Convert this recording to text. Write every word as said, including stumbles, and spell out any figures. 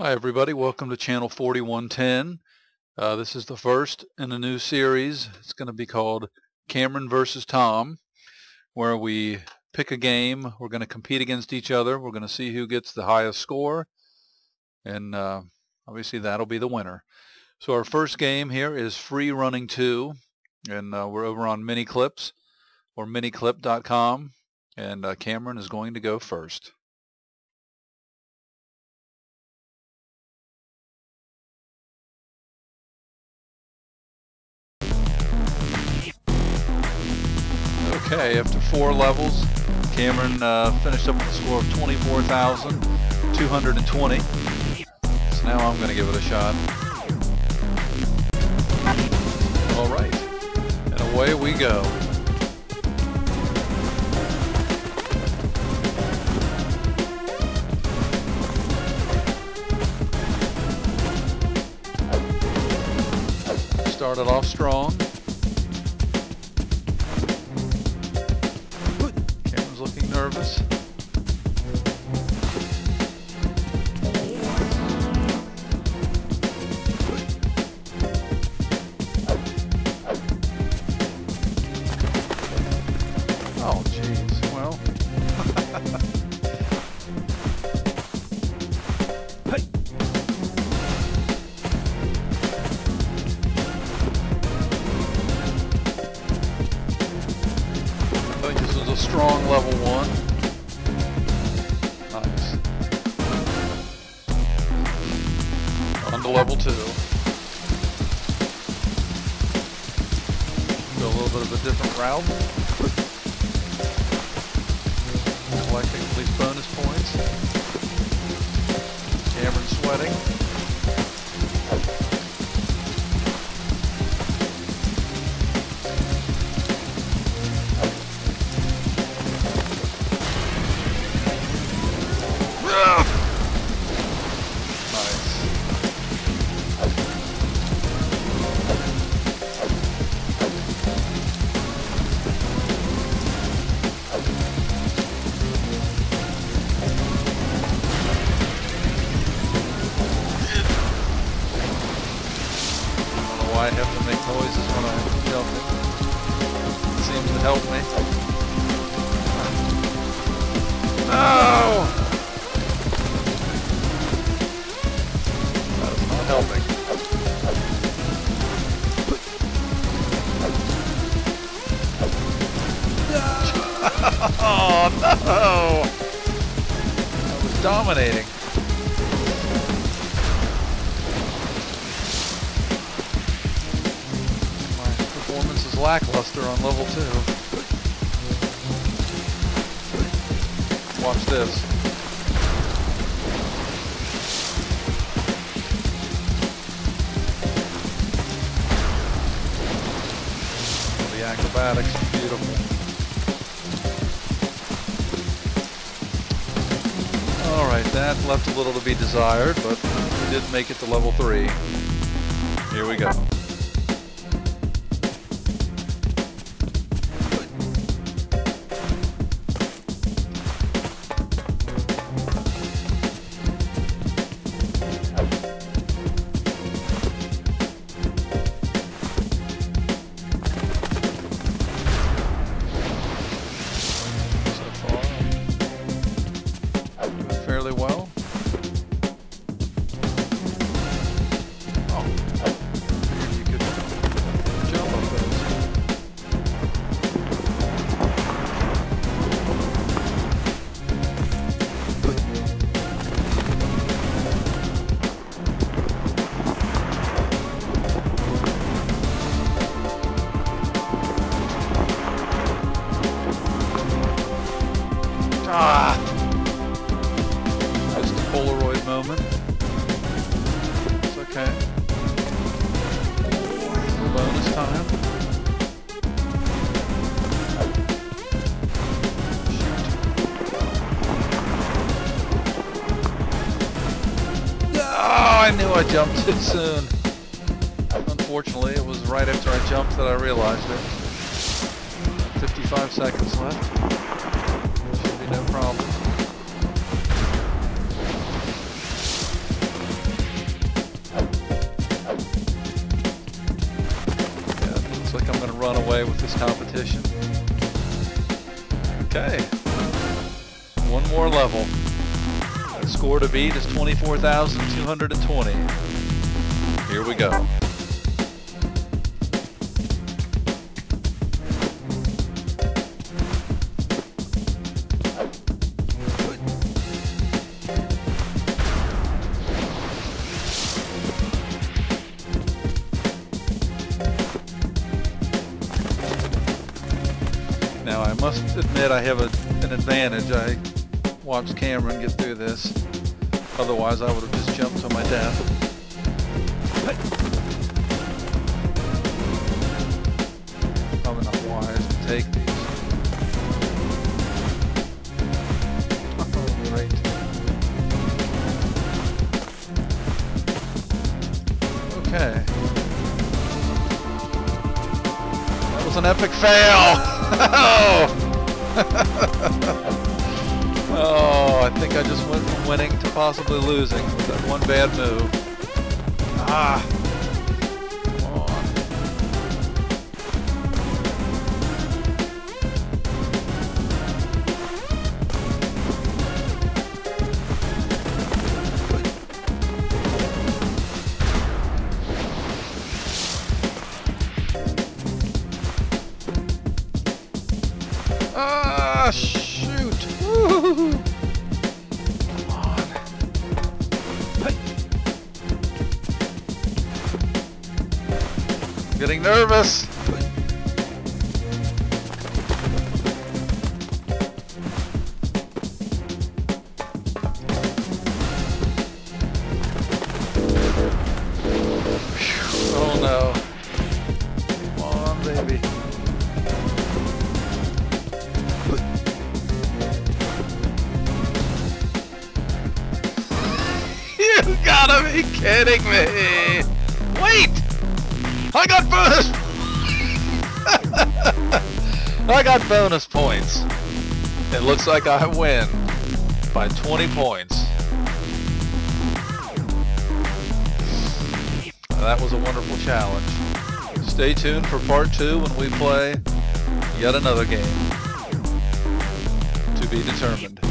Hi everybody, welcome to Channel forty-one ten. Uh, this is the first in a new series. It's going to be called Cameron versus. Tom, where we pick a game. We're going to compete against each other. We're going to see who gets the highest score, and uh, obviously that'll be the winner. So our first game here is Free Running two, and uh, we're over on MiniClips or miniclip dot com, and uh, Cameron is going to go first. Okay, after four levels, Cameron uh, finished up with a score of twenty-four thousand two hundred twenty. So now I'm going to give it a shot. All right, and away we go. Started off strong. Looking nervous. Oh, jeez. Well. Hey. I think this was a strong level. Level two. Go a little bit of a different route. Collecting at least bonus points. Cameron sweating. I have to make noises when I jump. It seems to help me. No! That is not helping. Oh no! That was dominating. Lackluster on level two. Watch this. The acrobatics are beautiful. Alright, that left a little to be desired, but we did make it to level three. Here we go. Ah! Just a Polaroid moment. It's okay. Bonus time. Shoot. Oh, I knew I jumped too soon. Unfortunately, it was right after I jumped that I realized it. fifty-five seconds left. No problem. away with this competition. Okay, one more level. The score to beat is twenty-four thousand two hundred twenty. Here we go. Now I must admit I have a, an advantage. I watched Cameron get through this. Otherwise I would have just jumped to my death. Probably not wise to take these. I'm probably right. Okay. That was an epic fail! Oh, I think I just went from winning to possibly losing with that one bad move. Ah, come on. Ah, shoot! Woo-hoo-hoo-hoo. Come on. Hey. Getting nervous. Oh no. Come on, baby. You gotta be kidding me! Wait! I got bonus! I got bonus points. It looks like I win by twenty points. That was a wonderful challenge. Stay tuned for part two when we play yet another game. To be determined.